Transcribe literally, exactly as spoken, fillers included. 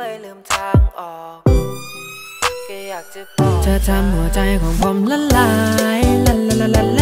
เลยลืมทางออกก็อยากจะบอกเธอทำหัวใจของผมละลายละละละละ